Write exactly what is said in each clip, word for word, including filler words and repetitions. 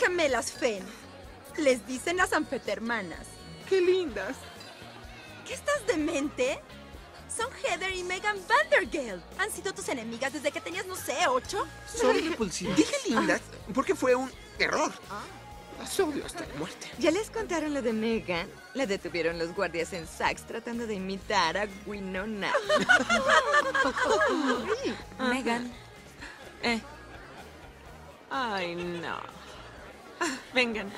gemelas Fen. Les dicen las anfetermanas. ¡Qué lindas! ¿Qué estás demente? Son Heather y Megan Vandergeld. Han sido tus enemigas desde que tenías, no sé, ocho. Son repulsivas. Dije lindas porque fue un error. Las odio hasta la muerte. ¿Ya les contaron lo de Megan? La detuvieron los guardias en Saks tratando de imitar a Winona. Megan. Eh. Ay, no. Vengan.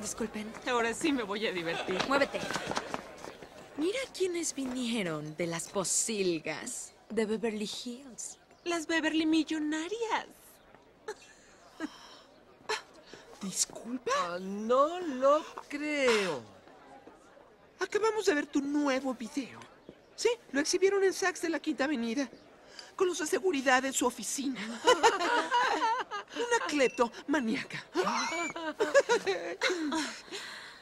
Disculpen. Ahora sí me voy a divertir. Muévete. Mira quiénes vinieron de las posilgas de Beverly Hills. Las Beverly Millonarias. ¿Disculpa? Oh, no lo creo. Acabamos de ver tu nuevo video. Sí, lo exhibieron en Saks de la Quinta Avenida. Con los de seguridad en su oficina. Una clepto maníaca.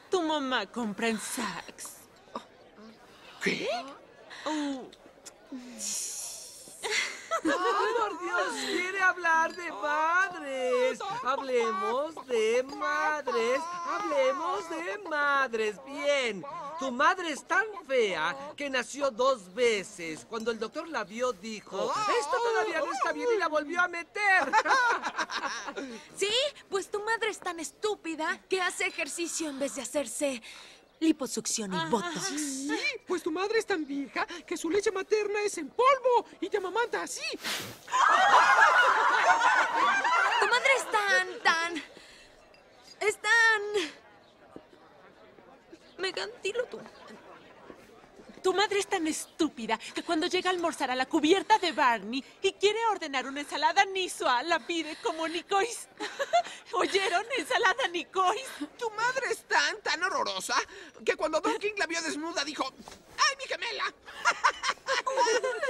Tu mamá compra en Saks. ¿Qué? Oh. Oh, por Dios, quiere hablar de padres. Hablemos de madres. Hablemos de madres. Bien. Tu madre es tan fea que nació dos veces. Cuando el doctor la vio, dijo, esto todavía no está bien, y la volvió a meter. Sí, pues tu madre es tan estúpida que hace ejercicio en vez de hacerse liposucción y ah, botox. Sí, pues tu madre es tan vieja que su leche materna es en polvo y te amamanta así. Tu madre es tan, tan... es tan... Megan, dilo tú. Tu madre es tan estúpida que cuando llega a almorzar a la cubierta de Barney y quiere ordenar una ensalada niçoise, la pide como nicois. ¿Oyeron? Ensalada nicois. Tu madre es tan, tan horrorosa que cuando Don King la vio desnuda dijo, ¡ay, mi gemela!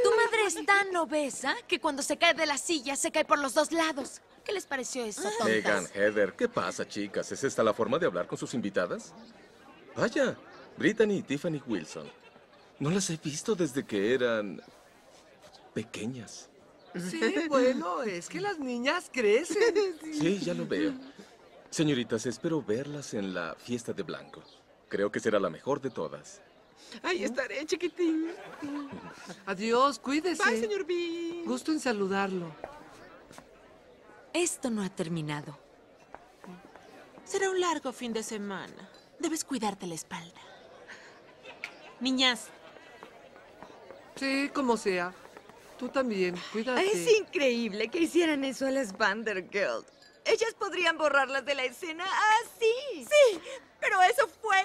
Tu madre es tan obesa que cuando se cae de la silla se cae por los dos lados. ¿Qué les pareció eso, tontas? Megan, Heather, ¿qué pasa, chicas? ¿Es esta la forma de hablar con sus invitadas? Vaya, Brittany y Tiffany Wilson. No las he visto desde que eran pequeñas. Sí, bueno, es que las niñas crecen. Sí, ya lo veo. Señoritas, espero verlas en la fiesta de blanco. Creo que será la mejor de todas. Ahí estaré, chiquitín. Adiós, cuídese. Bye, señor Bean. Gusto en saludarlo. Esto no ha terminado. Será un largo fin de semana. Debes cuidarte la espalda. Niñas. Sí, como sea. Tú también, cuídate. Es increíble que hicieran eso a las Vandergeld. Ellas podrían borrarlas de la escena así. Sí, pero eso fue